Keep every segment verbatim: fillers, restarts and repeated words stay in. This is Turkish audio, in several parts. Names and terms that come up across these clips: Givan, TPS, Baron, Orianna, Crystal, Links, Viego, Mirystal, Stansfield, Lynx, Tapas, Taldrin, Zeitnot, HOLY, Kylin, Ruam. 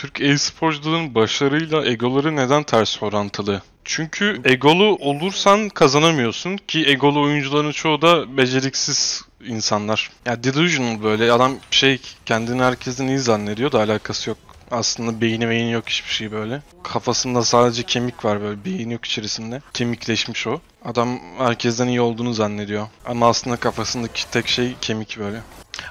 Türk e-sporcuların başarıyla egoları neden ters orantılı? Çünkü egolu olursan kazanamıyorsun ki egolu oyuncuların çoğu da beceriksiz insanlar. Ya yani delusional böyle adam şey kendini herkesin iyi zannediyor da alakası yok. Aslında beyni beyni yok hiçbir şey böyle. Kafasında sadece kemik var böyle, beyin yok içerisinde. Kemikleşmiş o. Adam herkesten iyi olduğunu zannediyor. Ama aslında kafasındaki tek şey kemik böyle.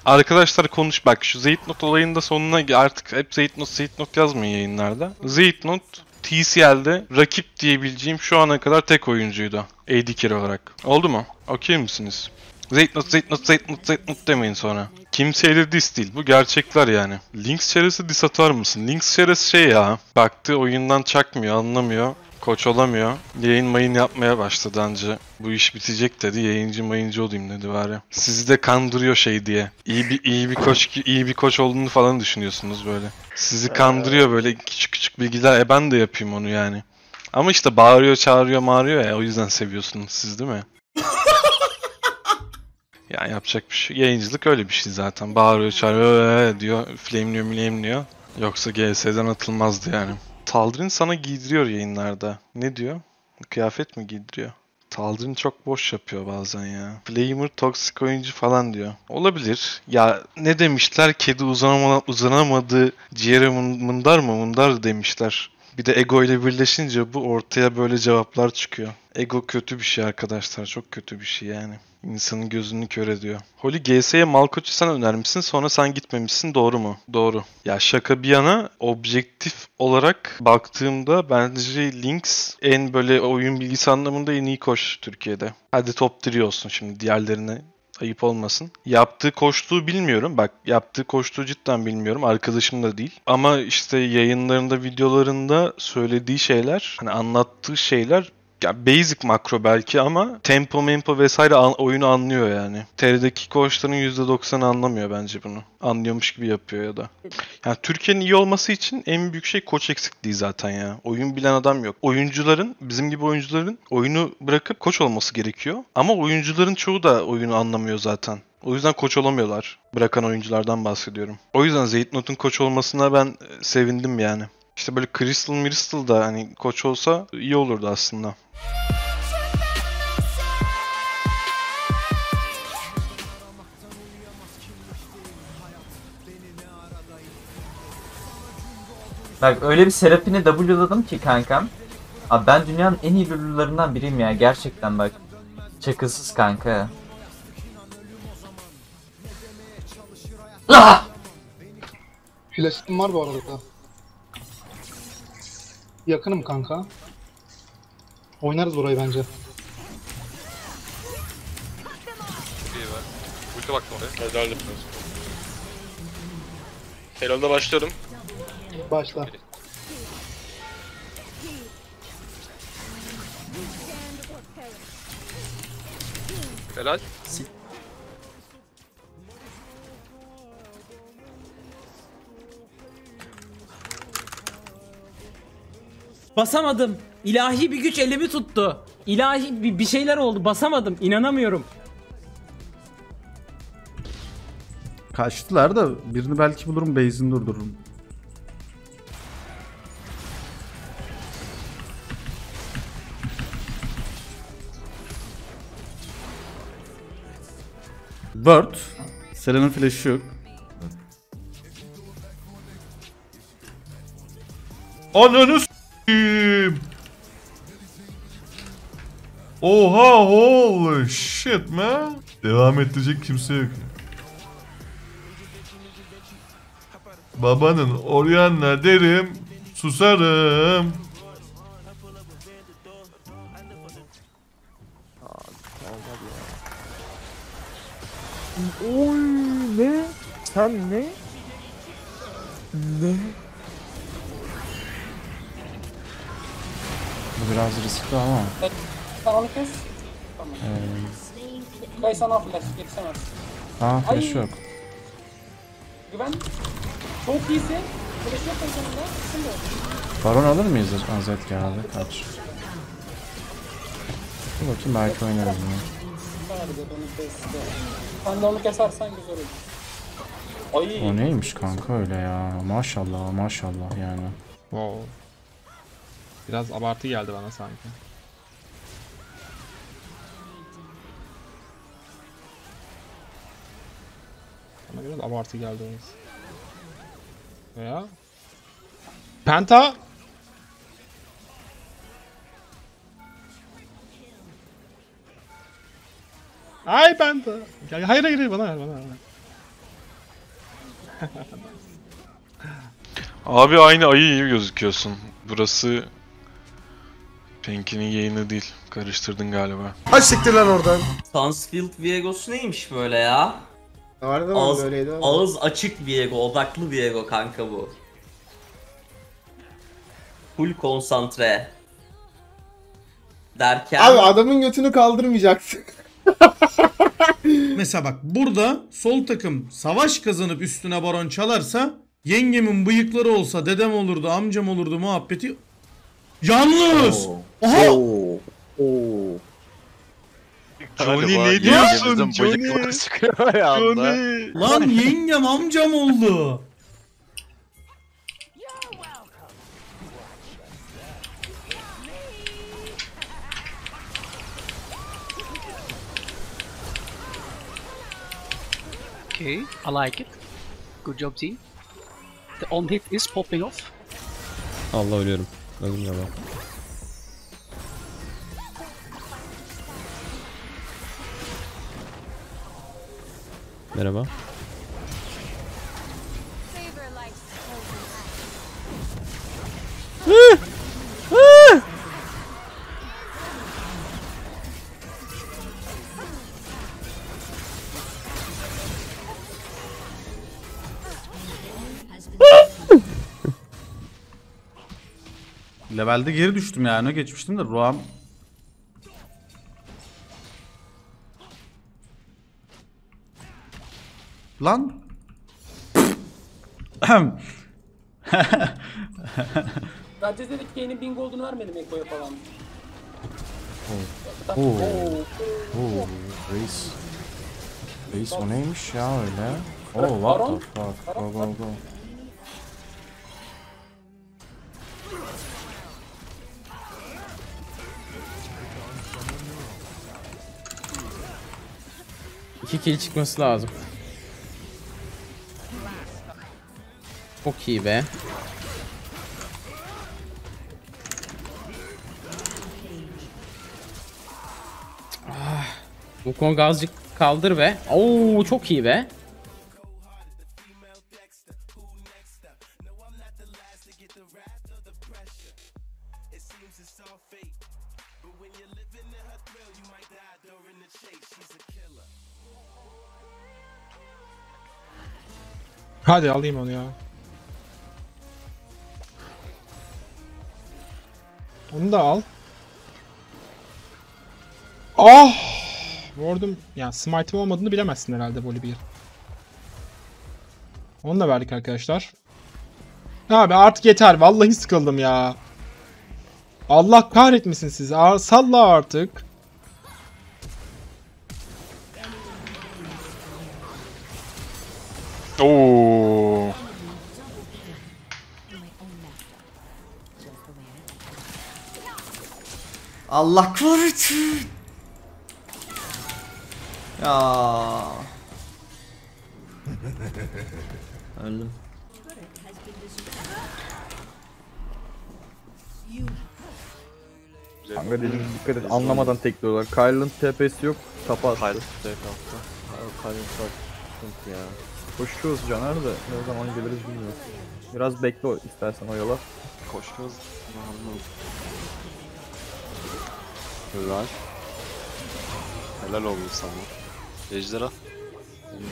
Arkadaşlar konuş bak şu Zeitnot olayında sonuna artık hep Zeitnot Zeitnot yazmayın yayınlarda. Zeitnot T C L'de rakip diyebileceğim şu ana kadar tek oyuncuydu. A D carry olarak. Oldu mu? Okey misiniz? Zeitnot, Zeitnot, Zeitnot, Zeitnot demeyin sonra. Kimseyle diss değil. Bu gerçekler yani. Links çeresi diss atar mısın? Links çeresi şey ya. Baktığı oyundan çakmıyor, anlamıyor. Koç olamıyor. Yayın mayın yapmaya başladı anca. Bu iş bitecek dedi. Yayıncı mayıncı olayım dedi bari. Sizi de kandırıyor şey diye. İyi bir iyi bir koç iyi bir koç olduğunu falan düşünüyorsunuz böyle. Sizi kandırıyor böyle küçük küçük bilgiler. E ben de yapayım onu yani. Ama işte bağırıyor, çağırıyor, mağırıyor ya. O yüzden seviyorsunuz siz değil mi? Ya yapacak bir şey. Yayıncılık öyle bir şey zaten. Bağırıyor, çağırıyor diyor. Flame'liyor, flame'liyor. Yoksa G S'den atılmazdı yani. Taldrin sana giydiriyor yayınlarda. Ne diyor? Kıyafet mi giydiriyor? Taldrin çok boş yapıyor bazen ya. Flamer toksik oyuncu falan diyor. Olabilir. Ya ne demişler? Kedi uzanama, uzanamadı. Ciğeri mındar mı? Mındar demişler. Bir de ego ile birleşince bu ortaya böyle cevaplar çıkıyor. Ego kötü bir şey arkadaşlar. Çok kötü bir şey yani. İnsanın gözünü kör ediyor. Holy G S'ye Malkoç'u sen önermişsin sonra sen gitmemişsin, doğru mu? Doğru. Ya şaka bir yana objektif olarak baktığımda bence Lynx en böyle oyun bilgisi anlamında en iyi koç Türkiye'de. Hadi top üç olsun şimdi diğerlerine. Ayıp olmasın. Yaptığı koştuğu bilmiyorum. Bak yaptığı koştuğu cidden bilmiyorum. Arkadaşım da değil. Ama işte yayınlarında, videolarında söylediği şeyler, hani anlattığı şeyler ya basic makro belki ama tempo mempo vesaire an, oyunu anlıyor yani. T R'deki koçların yüzde doksanı anlamıyor bence bunu. Anlıyormuş gibi yapıyor ya da. Yani Türkiye'nin iyi olması için en büyük şey koç eksikliği zaten ya. Oyun bilen adam yok. Oyuncuların, bizim gibi oyuncuların oyunu bırakıp koç olması gerekiyor. Ama oyuncuların çoğu da oyunu anlamıyor zaten. O yüzden koç olamıyorlar. Bırakan oyunculardan bahsediyorum. O yüzden Zeitnot'un koç olmasına ben sevindim yani. İşte böyle Crystal, Mirystal da hani koç olsa iyi olurdu aslında. Bak öyle bir Serap'ini W'ladım ki kankam. Abi ben dünyanın en iyi Lulularından biriyim ya gerçekten bak. Çakılsız kanka. Flaşım var bu arada. Yakınım kanka. Oynarız burayı bence. İyi var. Ulti baktım oraya. Helal yapıyoruz. Helal'da başlıyorum. Başla. Helal. Si Basamadım. İlahi bir güç elimi tuttu. İlahi bir şeyler oldu. Basamadım. İnanamıyorum. Kaçtılar da birini belki bulurum, base'ini durdururum. Word. Selena'nın flash'ı yok. Ananı s**eyim. Oha, holy shit man. Devam edecek kimse yok. Babanın Orianna derim, susarım. Oy ne? Sen ne? Ne? Bu biraz riskli ama. Tamam kes. Tamam. Ee... Kaysana flash geçemez. Ha flash yok. Givan. Çok iyisin. Flash yok Kaysan'da. Şimdi. Baron alır mıyız Azet geldi? Kaç. Dur bakayım belki oynarız bunu. Sen de onu kesersen güzel olur. Ay. O neymiş kanka öyle ya. Maşallah maşallah yani. Wow. Biraz abartı geldi bana sanki. Bana biraz abartı geldi orası. Veya Penta. Ay Penta. Hayır hayır hayır bana ver bana ver. Abi aynı ayı gibi gözüküyorsun. Burası Pink'in yayını değil. Karıştırdın galiba. Ay siktir lan oradan. Sansfield Viego'su neymiş böyle ya? Vardı mı böyleydi ama. Ağız açık Viego, odaklı Viego kanka bu. Full konsantre. Derken... Abi adamın götünü kaldırmayacaksın. Mesela bak burada sol takım savaş kazanıp üstüne baron çalarsa yengemin bıyıkları olsa dedem olurdu amcam olurdu muhabbeti yalnız. Oo. Aha. Oo. Oo. Johnny ne diyorsun Johnny? Johnny. Lan yengem amcam oldu. Okay, I like it. Good job team. The on hit is popping off. Allah ölüyorum. Ölüm ya bak. Merhaba. Levelde geri düştüm yani, öne geçmiştim de Ruam. Lan. Sadece dedik ki yeni bin gold'unu vermedim Eko'ya falan. Oh. Oh. Oh. Reis. Reis o neymiş ya öyle? Oh what the fuck. Go go go. İki kill çıkması lazım. Çok iyi be. Ah, bu Kong azıcık kaldır be. Oo çok iyi be. Hadi alayım onu ya. Onu da al. Ah! Vurdum. Yani smite'im olmadığını bilemezsin herhalde böyle bir. Onu da verdik arkadaşlar. Abi artık yeter. Vallahi sıkıldım ya. Allah kahretmesin sizi. Salla artık. Oo. Allah kahretsin. Ya. Öldüm. Kanka dedim dikkat et, anlamadan tekliyorlar. Kylin T P S yok, Tapas. Kylin T P S attı. Kylin T P S ya. Koşuyoruz Caner de ne zaman geliriz bilmiyorum. Biraz bekle o, istersen o yola. Koşuyoruz. Helal. Helal oldu sana. Ejderha. İyi.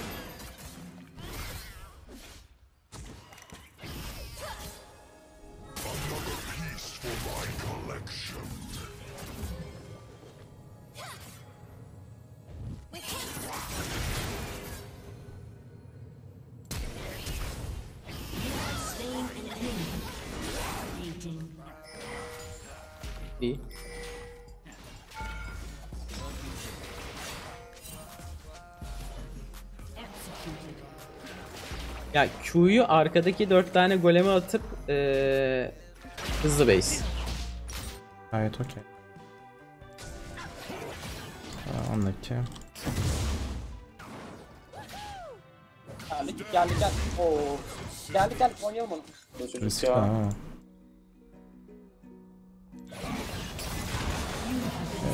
Ya Q'yu arkadaki dört tane goleme atıp ee, hızlı base. Gayet okey. Ondaki. Geldik geldik geldik. Oo. Geldik geldik oynayalım onu. Riskli ha.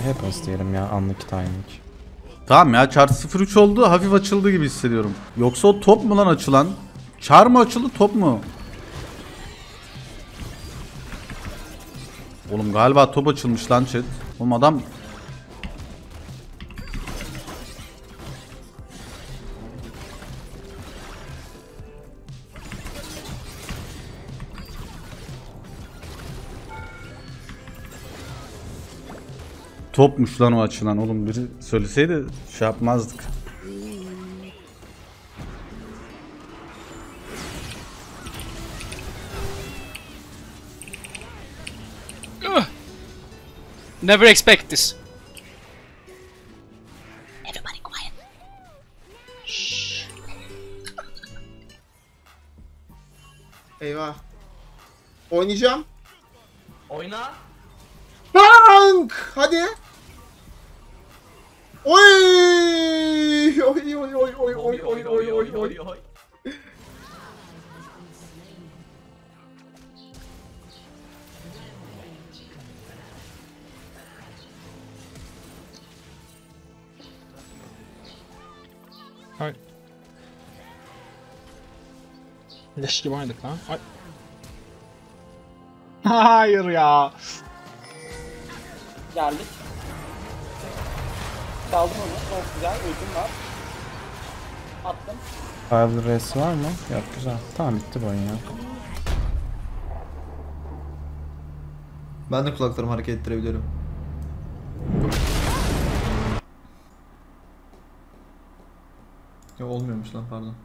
Hep isteyelim ya anlık timing. Tamam ya char sıfır üç oldu, hafif açıldı gibi hissediyorum. Yoksa o top mu lan açılan? Char mı açıldı top mu? Oğlum galiba top açılmış lan chat. Oğlum adam... Topmuş lan o açılan, oğlum biri söyleseydi şey yapmazdık. Never expect this. Everybody quiet. Şşş. Eyvah. Oynayacağım. Oyna. Bank! Hadi. Oy! Oy oy oy oy oy oy oy oy oy oy. Ay. Leş gibi oynadık lan. Ay. Hayır ya. Geldik. Aldım onu. Çok güzel. Öldüm var. Attım. Five res var mı? Yok güzel. Tamam bitti bu oyun ya. Ben de kulaklarımı hareket ettirebiliyorum. Ya olmuyormuş lan pardon.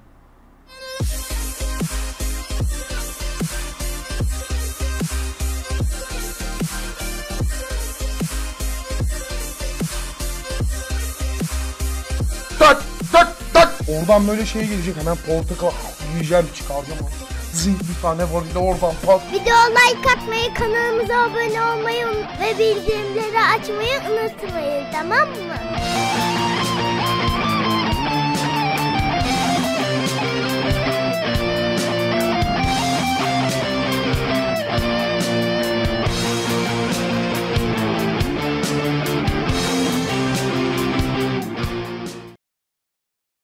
Tak tak tak. Oradan böyle şey gelecek, hemen portakal yiyeceğim, çıkaracağım zing bir tane var bir de oradan pat. Video like atmayı, kanalımıza abone olmayı ve bildirimleri açmayı unutmayın, tamam mı?